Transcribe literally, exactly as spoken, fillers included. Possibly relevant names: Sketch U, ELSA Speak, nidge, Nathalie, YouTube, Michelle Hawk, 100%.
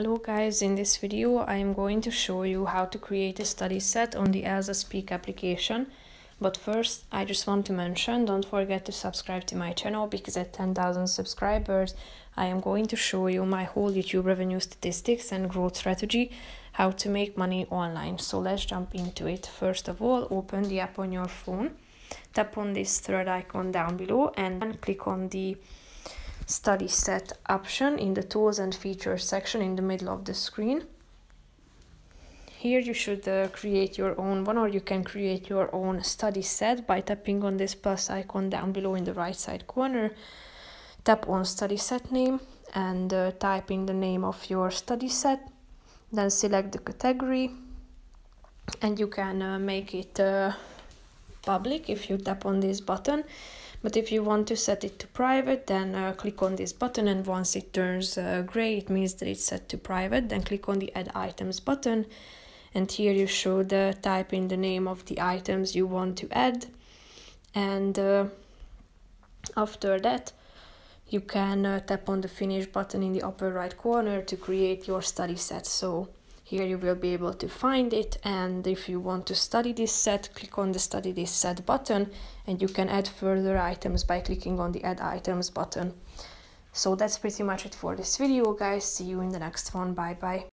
Hello guys, in this video I am going to show you how to create a study set on the ELSA Speak application. But first I just want to mention, don't forget to subscribe to my channel, because at ten thousand subscribers I am going to show you my whole YouTube revenue statistics and growth strategy, how to make money online. So let's jump into it. First of all, open the app on your phone, tap on this third icon down below and then click on the study set option in the tools and features section in the middle of the screen. Here you should uh, create your own one, or you can create your own study set by tapping on this plus icon down below in the right side corner. Tap on study set name and uh, type in the name of your study set, then select the category, and you can uh, make it uh, public if you tap on this button. But if you want to set it to private, then uh, click on this button, and once it turns uh, gray, it means that it's set to private. Then click on the add items button, and here you should uh, type in the name of the items you want to add, and uh, after that you can uh, tap on the finish button in the upper right corner to create your study set. So here you will be able to find it, and if you want to study this set, click on the study this set button, and you can add further items by clicking on the add items button. So that's pretty much it for this video guys, see you in the next one, bye bye.